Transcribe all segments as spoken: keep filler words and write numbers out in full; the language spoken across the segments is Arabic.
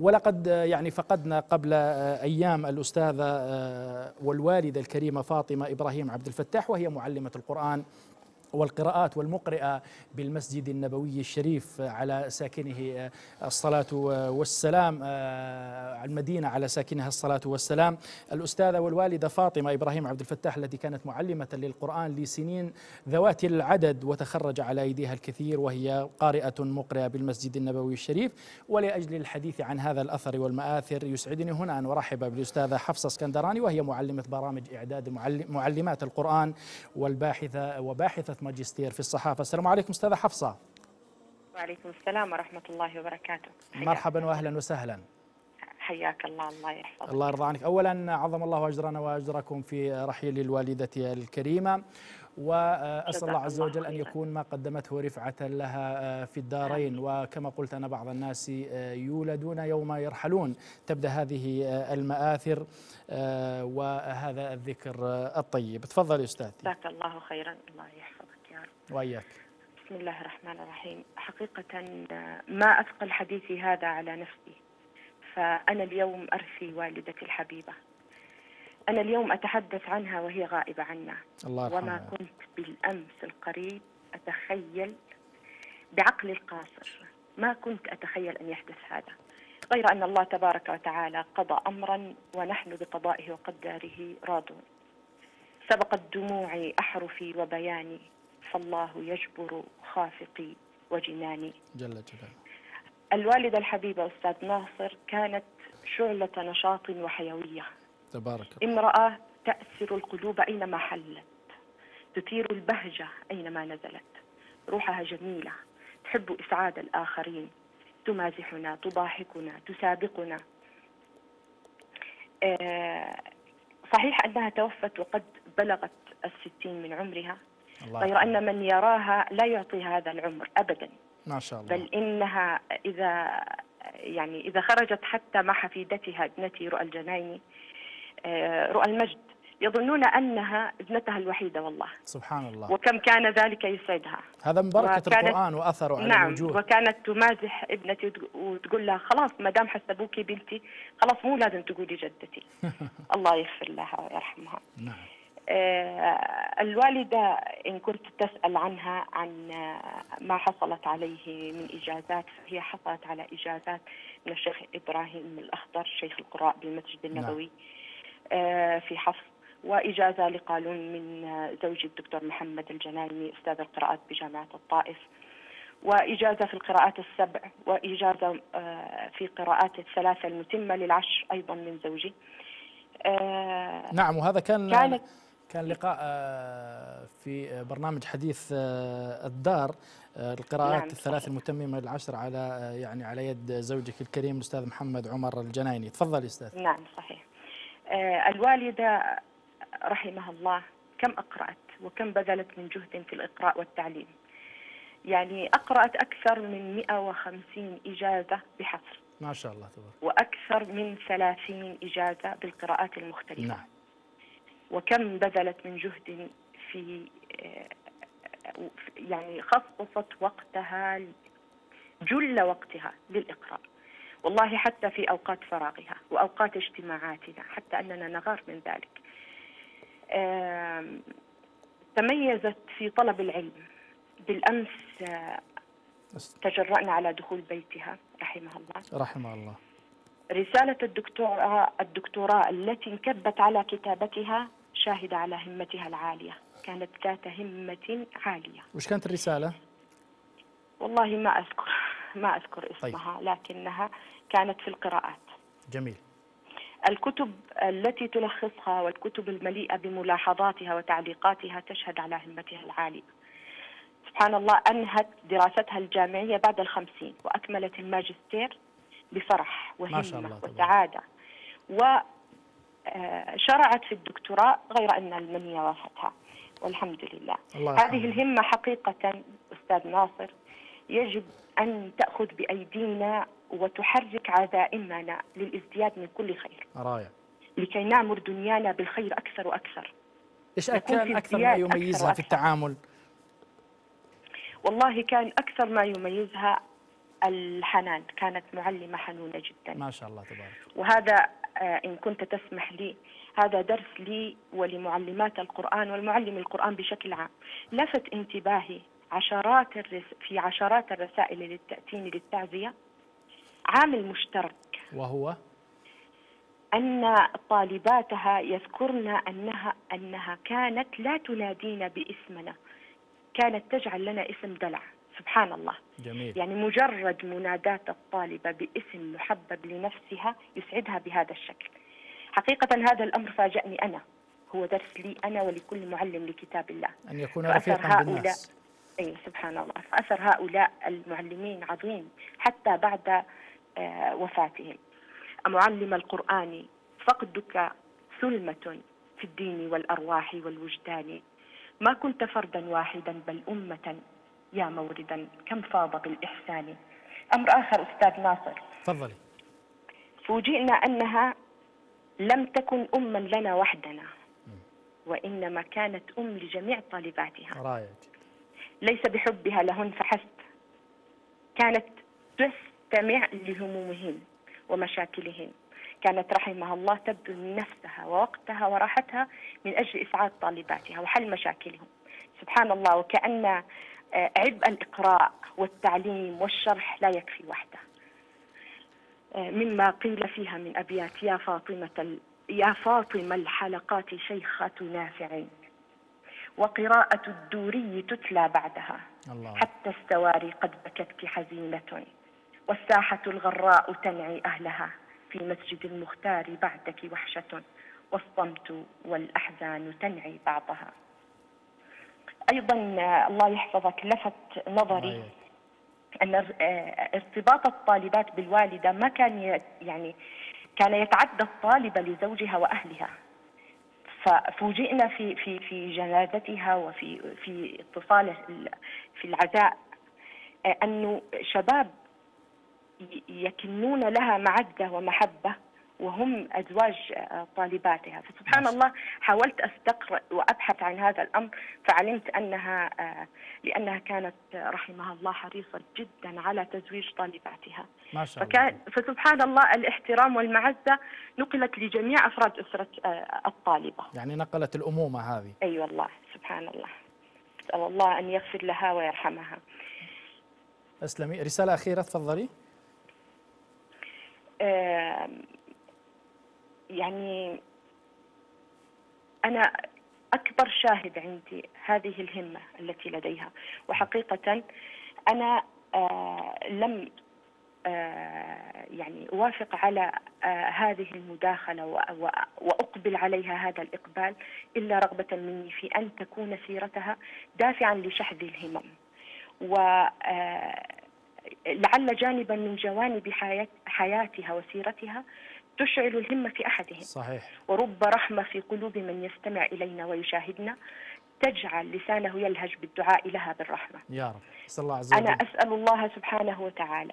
ولقد يعني فقدنا قبل أيام الأستاذة والوالدة الكريمة فاطمة إبراهيم عبد الفتاح، وهي معلمة القرآن والقراءات والمقرئة بالمسجد النبوي الشريف على ساكنه الصلاة والسلام، المدينة على ساكنها الصلاة والسلام. الأستاذة والوالدة فاطمة إبراهيم عبد الفتاح التي كانت معلمة للقرآن لسنين ذوات العدد، وتخرج على أيديها الكثير، وهي قارئة مقرئة بالمسجد النبوي الشريف. ولأجل الحديث عن هذا الأثر والمآثر يسعدني هنا أن أرحب بالأستاذة حفصة اسكندراني، وهي معلمة برامج إعداد معلمات القرآن والباحثة وباحثة ماجستير في الصحافة. السلام عليكم أستاذة حفصة. وعليكم السلام ورحمة الله وبركاته. مرحبا وأهلا وسهلا. حياك الله. الله يحفظك. الله يرضى عنك. أولا عظم الله أجرنا وأجركم في رحيل الوالدة الكريمة، وأسأل الله عز وجل أن يكون ما قدمته رفعة لها في الدارين. وكما قلت أنا بعض الناس يولدون يوم يرحلون، تبدأ هذه المآثر وهذا الذكر الطيب. تفضل يا أستاذ. جزاك الله خيرا. الله يحفظك يا رب. وإياك. بسم الله الرحمن الرحيم. حقيقة ما أثقل حديثي هذا على نفسي، فأنا اليوم أرثي والدتي الحبيبة. أنا اليوم أتحدث عنها وهي غائبة عنا. الله يرحمها. وما كنت بالأمس القريب أتخيل بعقلي القاصر، ما كنت أتخيل أن يحدث هذا، غير أن الله تبارك وتعالى قضى أمرا ونحن بقضائه وقدره راضون. سبقت دموعي أحرفي وبياني، فالله يجبر خافقي وجناني جل جلاله. الوالدة الحبيبة أستاذ ناصر كانت شعلة نشاط وحيوية تبارك، امرأة تأسر القلوب أينما حلت، تثير البهجة أينما نزلت، روحها جميلة، تحب إسعاد الآخرين، تمازحنا، تضاحكنا، تسابقنا. صحيح أنها توفت وقد بلغت الستين من عمرها، غير أن من يراها لا يعطي هذا العمر أبدا ما شاء الله. بل إنها إذا يعني إذا خرجت حتى مع حفيدتها ابنتي رؤى الجناني رؤى المجد يظنون أنها ابنتها الوحيدة، والله سبحان الله، وكم كان ذلك يسعدها. هذا من بركة القرآن وأثره على نعم الوجوه. وكانت تمازح ابنتي وتقول لها خلاص ما دام حسبوكي بنتي خلاص مو لازم تقولي جدتي. الله يغفر لها ويرحمها. نعم. الوالدة إن كنت تسأل عنها عن ما حصلت عليه من إجازات، فهي حصلت على إجازات من الشيخ إبراهيم الأخضر شيخ القراء بالمسجد النبوي في حفص، وإجازة لقالون من زوجي الدكتور محمد الجناني أستاذ القراءات بجامعة الطائف، وإجازة في القراءات السبع، وإجازة في قراءات الثلاثة المتمة للعشر أيضا من زوجي. نعم. وهذا كان كانت كان لقاء في برنامج حديث الدار، القراءات نعم الثلاث المتممة العشر على يعني على يد زوجك الكريم الأستاذ محمد عمر الجنايني. تفضل أستاذ. نعم صحيح. الوالدة رحمها الله كم أقرأت وكم بذلت من جهد في الإقراء والتعليم، يعني أقرأت أكثر من مئة وخمسين إجازة بحصر ما شاء الله تبارك، وأكثر من ثلاثين إجازة بالقراءات المختلفة. نعم. وكم بذلت من جهد في يعني خصصت وقتها، جل وقتها للإقراء والله، حتى في أوقات فراغها وأوقات اجتماعاتنا، حتى أننا نغار من ذلك. تميزت في طلب العلم. بالأمس تجرأنا على دخول بيتها رحمها الله. رحمها الله. رسالة الدكتوراه الدكتوراه التي انكبت على كتابتها شاهدة على همتها العالية، كانت ذات همة عالية. وش كانت الرسالة؟ والله ما أذكر ما أذكر اسمها. طيب. لكنها كانت في القراءات. جميل. الكتب التي تلخصها والكتب المليئة بملاحظاتها وتعليقاتها تشهد على همتها العالية. سبحان الله أنهت دراستها الجامعية بعد الخمسين وأكملت الماجستير بفرح وهمة وسعادة، وشرعت في الدكتوراه غير أن المنية وافتها والحمد لله. هذه الهمة حقيقة أستاذ ناصر يجب أن تأخذ بأيدينا وتحرك عزائمنا للازدياد من كل خير راية، لكي نعمر دنيانا بالخير أكثر وأكثر. إيش كان أكثر ما يميزها في التعامل؟ والله كان أكثر ما يميزها الحنان، كانت معلمة حنونة جدا ما شاء الله تبارك. وهذا إن كنت تسمح لي هذا درس لي ولمعلمات القرآن والمعلم القرآن بشكل عام. لفت انتباهي عشرات في عشرات الرسائل اللي تأتيني للتعزية عامل مشترك، وهو أن طالباتها يذكرن أنها أنها كانت لا تنادينا باسمنا، كانت تجعل لنا اسم دلع. سبحان الله. جميل. يعني مجرد منادات الطالبة باسم محبب لنفسها يسعدها بهذا الشكل. حقيقة هذا الأمر فاجأني أنا، هو درس لي أنا ولكل معلم لكتاب الله أن يكون رفيقا بالناس. أي سبحان الله. فأثر هؤلاء المعلمين عظيم حتى بعد وفاتهم. معلم القرآن فقدك ثلمة في الدين والأرواح والوجدان، ما كنت فردا واحدا بل أمة يا موردا كم فاض بالإحسان. أمر آخر أستاذ ناصر. تفضلي. فوجئنا أنها لم تكن أما لنا وحدنا، وإنما كانت أم لجميع طالباتها. رايت. ليس بحبها لهن فحسب، كانت تستمع لهمومهن ومشاكلهن، كانت رحمها الله تبذل من نفسها ووقتها وراحتها من أجل إسعاد طالباتها وحل مشاكلهم. سبحان الله. وكأن عبء الإقراء والتعليم والشرح لا يكفي وحده. مما قيل فيها من أبيات: يا فاطمة يا فاطمة الحلقات شيخة نافع، وقراءة الدوري تتلى بعدها الله. حتى السواري قد بكتك حزينة، والساحة الغراء تنعي أهلها، في مسجد المختار بعدك وحشة، والصمت والأحزان تنعي بعضها. أيضا الله يحفظك لفت نظري أن ارتباط الطالبات بالوالدة ما كان يعني كان يتعدى الطالبة لزوجها وأهلها. ففوجئنا في في في جنازتها وفي في اتصاله في العزاء أنه شباب يكنون لها معدة ومحبة وهم أزواج طالباتها. فسبحان الله حاولت أستقرأ وأبحث عن هذا الأمر، فعلمت أنها لأنها كانت رحمها الله حريصة جدا على تزويج طالباتها ما شاء الله. فسبحان الله الاحترام والمعزة نقلت لجميع أفراد أسرة الطالبة، يعني نقلت الأمومة هذه. أي أيوة والله سبحان الله. أسأل الله أن يغفر لها ويرحمها. أسلمي. رسالة أخيرة تفضلي. يعني أنا أكبر شاهد عندي هذه الهمة التي لديها، وحقيقة أنا لم يعني أوافق على هذه المداخلة وأقبل عليها هذا الإقبال إلا رغبة مني في أن تكون سيرتها دافعا لشحذ الهمم، و لعل جانبا من جوانب حياتها وسيرتها تشعل الهمة في أحدهم. صحيح. ورب رحمة في قلوب من يستمع إلينا ويشاهدنا تجعل لسانه يلهج بالدعاء لها بالرحمة يا رب. أسأل الله عز وجل. أنا أسأل الله سبحانه وتعالى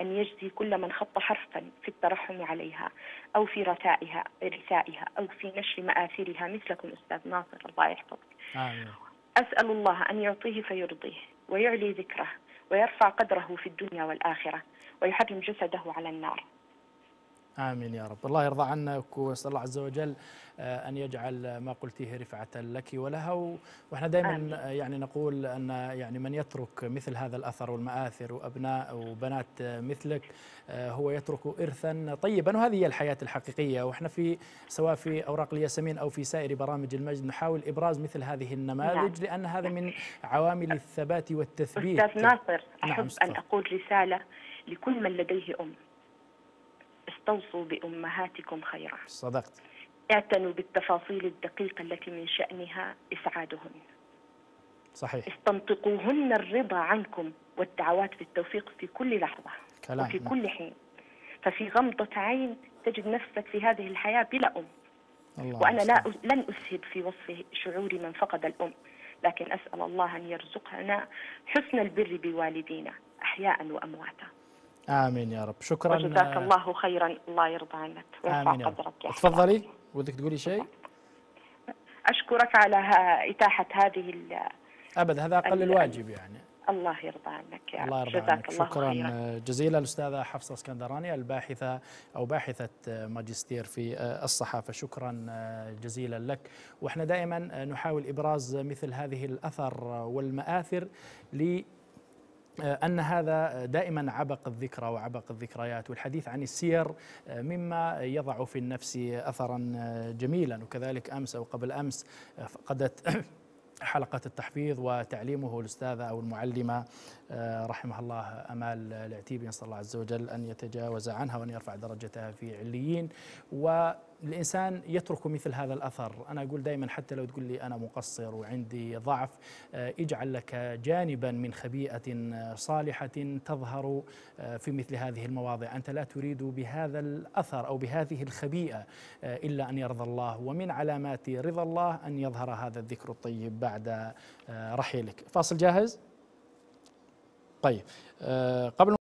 أن يجزي كل من خط حرفا في الترحم عليها أو في رثائها رثائها أو في نشر مآثرها مثلكم أستاذ ناصر الله يحفظك. آمين. أسأل الله أن يعطيه فيرضيه ويعلي ذكره ويرفع قدره في الدنيا والآخرة ويحرم جسده على النار. آمين يا رب. الله يرضى عنك، وأسأل الله عز وجل أن يجعل ما قلتيه رفعة لك ولها. وإحنا دائما يعني نقول أن يعني من يترك مثل هذا الأثر والمآثر وأبناء وبنات مثلك هو يترك إرثا طيبا، وهذه هي الحياة الحقيقية. وإحنا في سواء في أوراق الياسمين أو في سائر برامج المجد نحاول إبراز مثل هذه النماذج، لأن هذا من عوامل الثبات والتثبيت. أستاذ ناصر أحب أن أقول رسالة لكل من لديه أم: استوصوا بأمهاتكم خيرا. صدقت. اعتنوا بالتفاصيل الدقيقة التي من شأنها إسعادهن. صحيح. استنطقوهن الرضا عنكم والدعوات بالتوفيق في كل لحظة كلام. وفي كل حين، ففي غمضة عين تجد نفسك في هذه الحياة بلا أم. الله. وأنا لا لن أسهب في وصف شعور من فقد الأم، لكن أسأل الله أن يرزقنا حسن البر بوالدينا أحياء وأمواتا. آمين يا رب. شكرا جزاك الله خيرا. الله يرضى عنك ويرفع قدرك. تفضلي ودك تقولي شيء. أشكرك على إتاحة هذه ال أبد هذا أقل الواجب يعني. الله يرضى عنك يا الله. جزاك عنك. الله شكرا خيرا. جزيلا الأستاذة حفصة اسكندراني الباحثة أو باحثة ماجستير في الصحافة، شكرا جزيلا لك. وإحنا دائما نحاول إبراز مثل هذه الأثر والمآثر ل أن هذا دائما عبق الذكرى وعبق الذكريات، والحديث عن السير مما يضع في النفس أثرا جميلا. وكذلك أمس أو قبل أمس فقدت حلقة التحفيظ وتعليمه الأستاذة أو المعلمة رحمها الله أمال العتيبي، نسأل الله عز وجل أن يتجاوز عنها وأن يرفع درجتها في عليين. و الإنسان يترك مثل هذا الأثر. أنا أقول دائما حتى لو تقول لي أنا مقصر وعندي ضعف، اجعل لك جانبا من خبيئة صالحة تظهر في مثل هذه المواضع. أنت لا تريد بهذا الأثر أو بهذه الخبيئة إلا أن يرضى الله، ومن علامات رضا الله أن يظهر هذا الذكر الطيب بعد رحيلك. فاصل جاهز؟ طيب قبل